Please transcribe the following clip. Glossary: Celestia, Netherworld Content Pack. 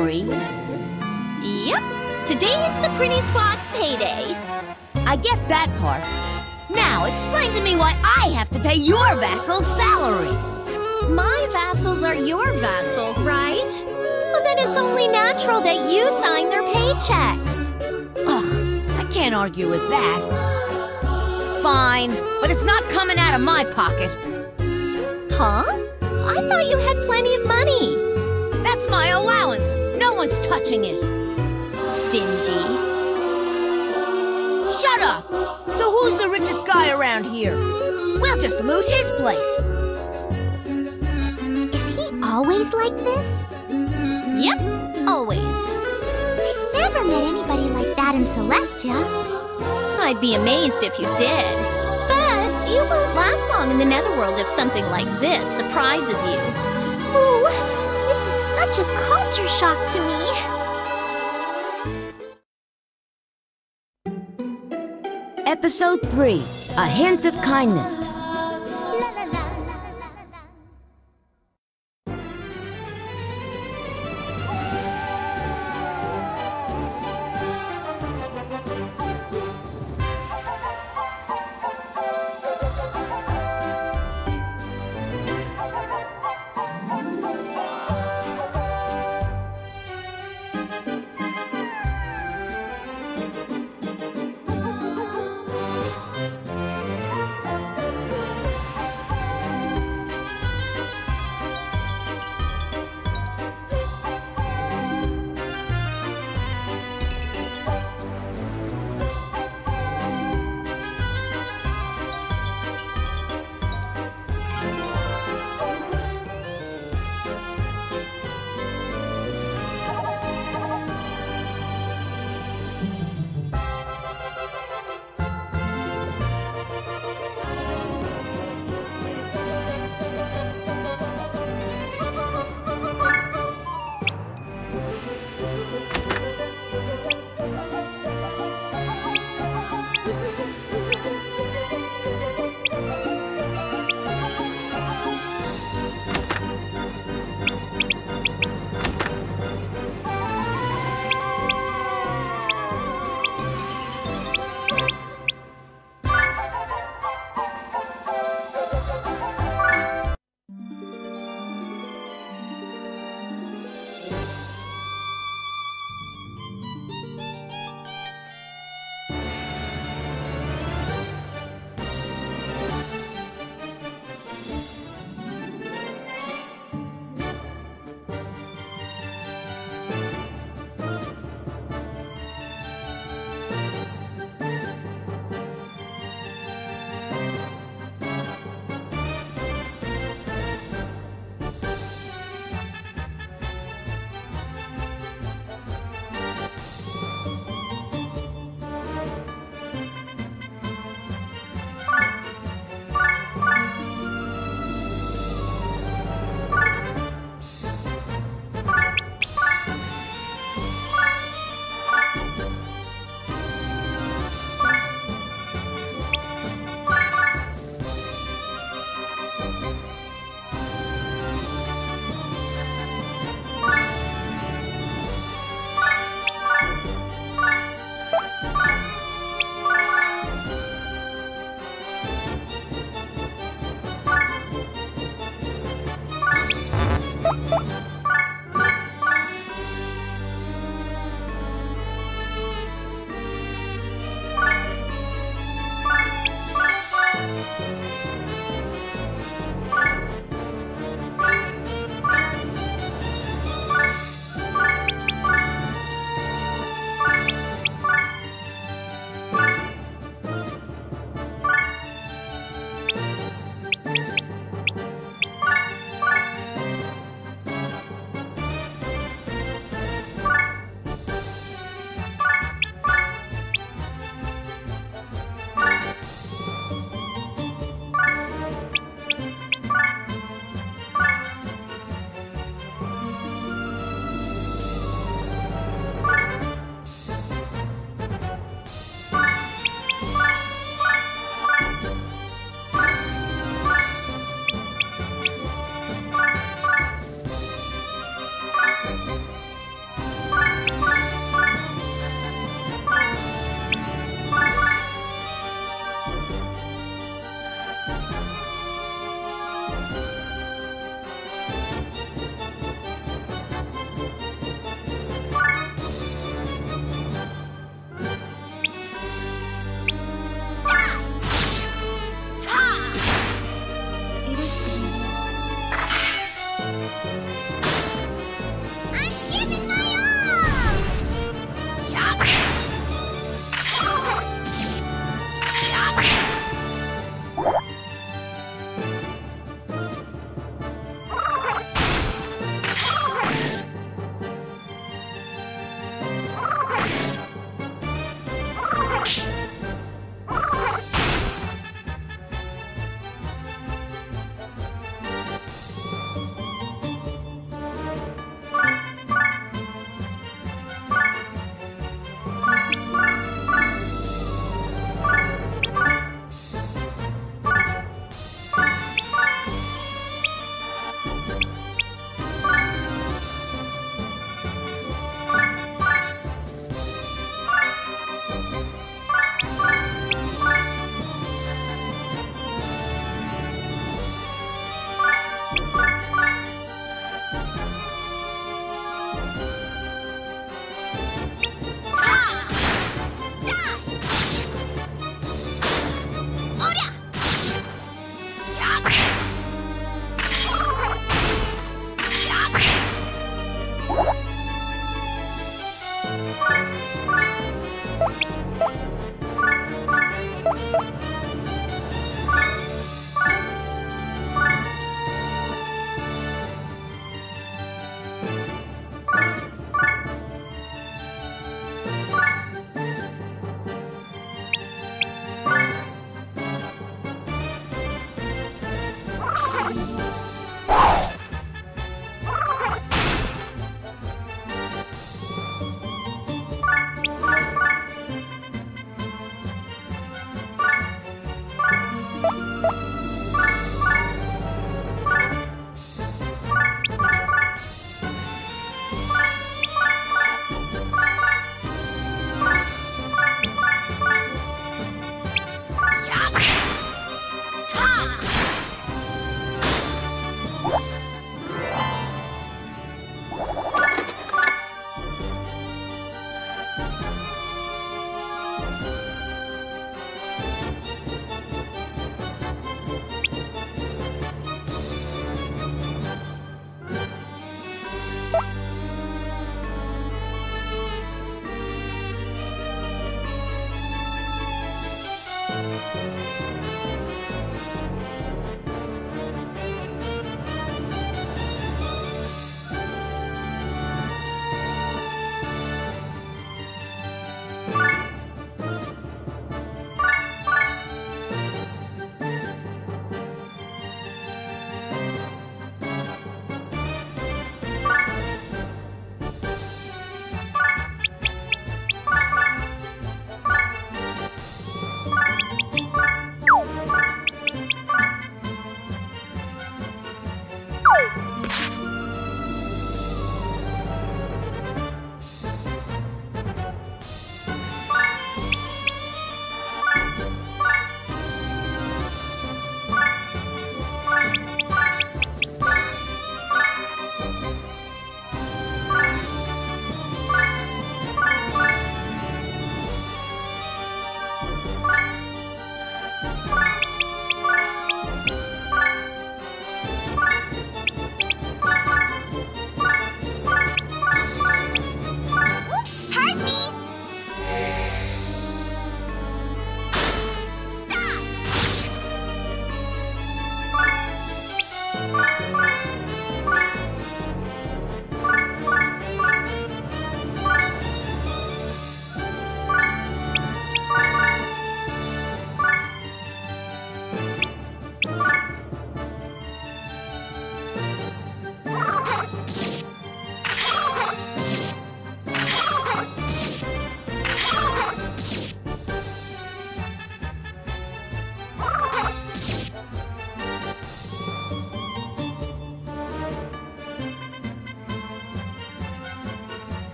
story. Yep, today is the Pretty Squad's payday. I get that part. Now explain to me why I have to pay your vassal's salary. My vassals are your vassals, right? Well, then it's only natural that you sign their paychecks. Ugh, I can't argue with that. Fine, but it's not coming out of my pocket. Huh? I thought you had plenty of money. That's my allowance. No one's touching it. Stingy. Shut up! So who's the richest guy around here? We'll just loot his place. Is he always like this? Yep, always. I've never met anybody like that in Celestia. I'd be amazed if you did. But you won't last long in the Netherworld if something like this surprises you. Ooh, this is such a culture shock to me. Episode 3, A Hint of Kindness.